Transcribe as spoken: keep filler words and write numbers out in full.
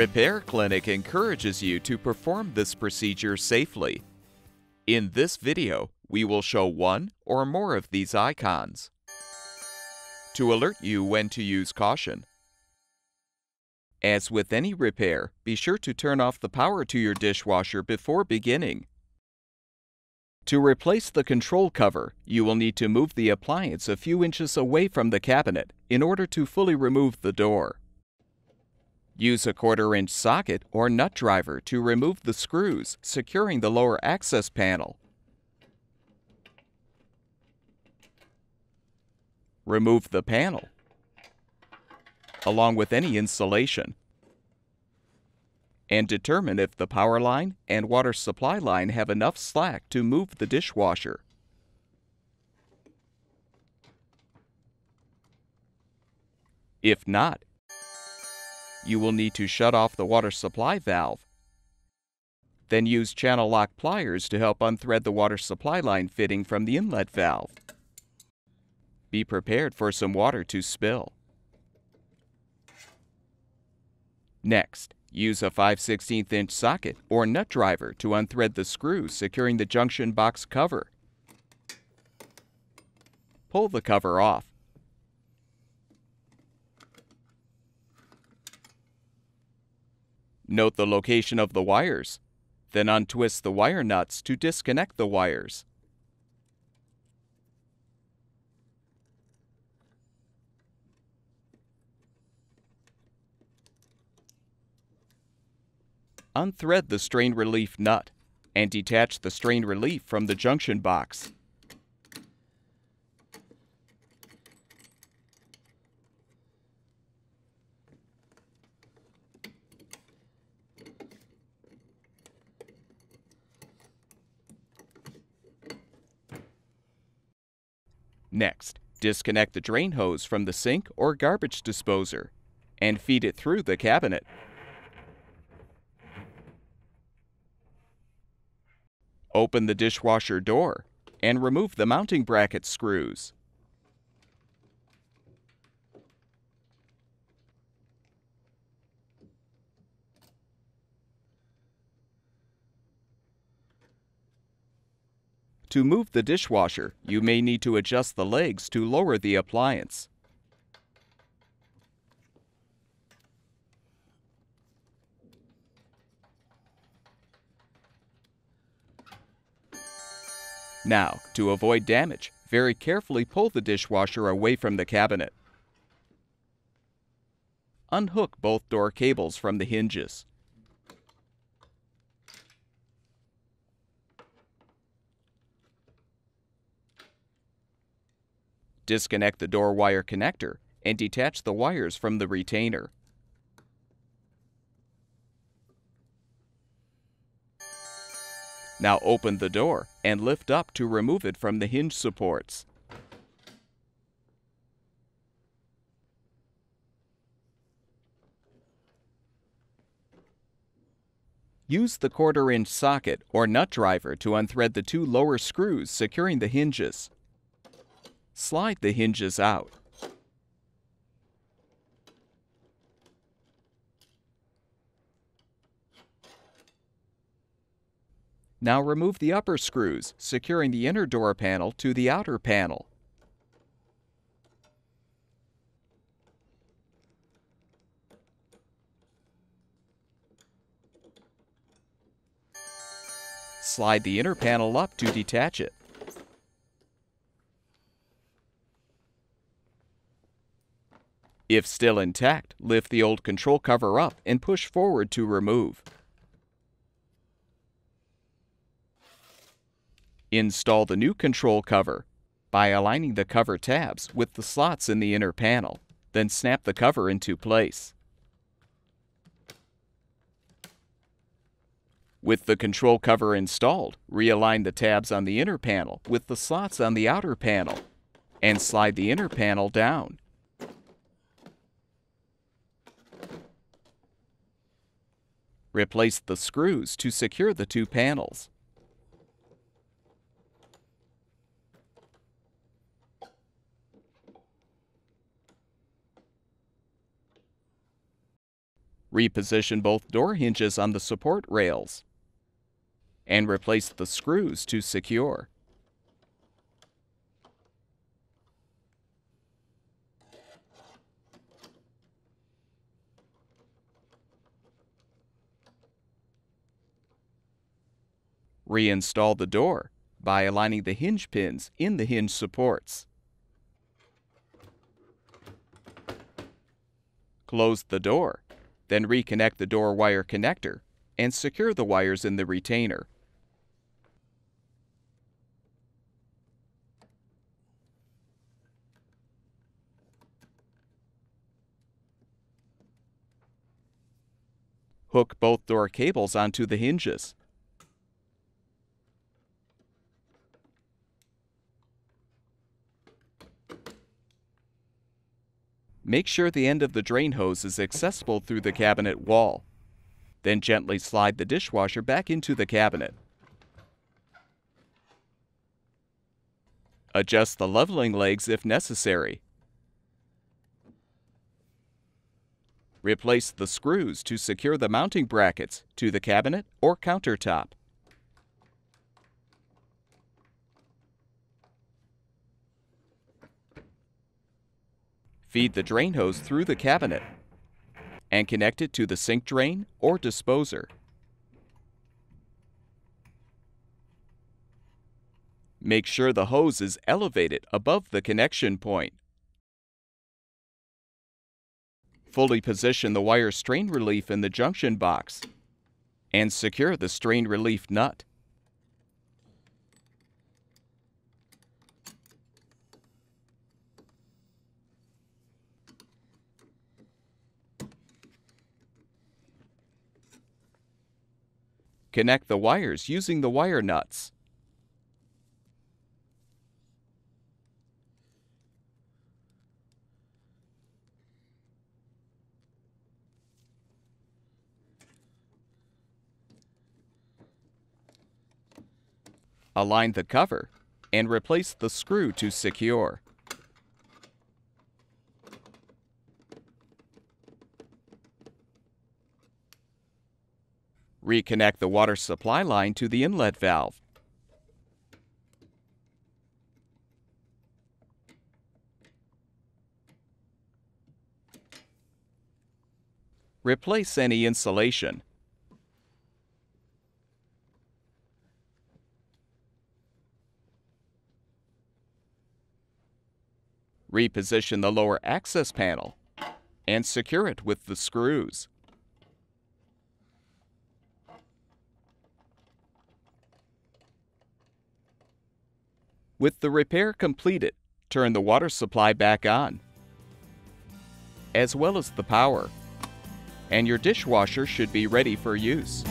RepairClinic encourages you to perform this procedure safely. In this video, we will show one or more of these icons to alert you when to use caution. As with any repair, be sure to turn off the power to your dishwasher before beginning. To replace the control cover, you will need to move the appliance a few inches away from the cabinet in order to fully remove the door. Use a quarter-inch socket or nut driver to remove the screws securing the lower access panel. Remove the panel, along with any insulation, and determine if the power line and water supply line have enough slack to move the dishwasher. If not, you will need to shut off the water supply valve. Then use channel lock pliers to help unthread the water supply line fitting from the inlet valve. Be prepared for some water to spill. Next, use a five sixteenths inch socket or nut driver to unthread the screws securing the junction box cover. Pull the cover off. Note the location of the wires, then untwist the wire nuts to disconnect the wires. Unthread the strain relief nut and detach the strain relief from the junction box. Next, disconnect the drain hose from the sink or garbage disposer and feed it through the cabinet. Open the dishwasher door and remove the mounting bracket screws. To move the dishwasher, you may need to adjust the legs to lower the appliance. Now, to avoid damage, very carefully pull the dishwasher away from the cabinet. Unhook both door cables from the hinges. Disconnect the door wire connector and detach the wires from the retainer. Now open the door and lift up to remove it from the hinge supports. Use the quarter-inch socket or nut driver to unthread the two lower screws securing the hinges. Slide the hinges out. Now remove the upper screws, securing the inner door panel to the outer panel. Slide the inner panel up to detach it. If still intact, lift the old control cover up and push forward to remove. Install the new control cover by aligning the cover tabs with the slots in the inner panel, then snap the cover into place. With the control cover installed, realign the tabs on the inner panel with the slots on the outer panel, and slide the inner panel down. Replace the screws to secure the two panels. Reposition both door hinges on the support rails and replace the screws to secure. Reinstall the door by aligning the hinge pins in the hinge supports. Close the door, then reconnect the door wire connector and secure the wires in the retainer. Hook both door cables onto the hinges. Make sure the end of the drain hose is accessible through the cabinet wall. Then gently slide the dishwasher back into the cabinet. Adjust the leveling legs if necessary. Replace the screws to secure the mounting brackets to the cabinet or countertop. Feed the drain hose through the cabinet and connect it to the sink drain or disposer. Make sure the hose is elevated above the connection point. Fully position the wire strain relief in the junction box and secure the strain relief nut. Connect the wires using the wire nuts. Align the cover and replace the screw to secure. Reconnect the water supply line to the inlet valve. Replace any insulation. Reposition the lower access panel and secure it with the screws. With the repair completed, turn the water supply back on, as well as the power, and your dishwasher should be ready for use.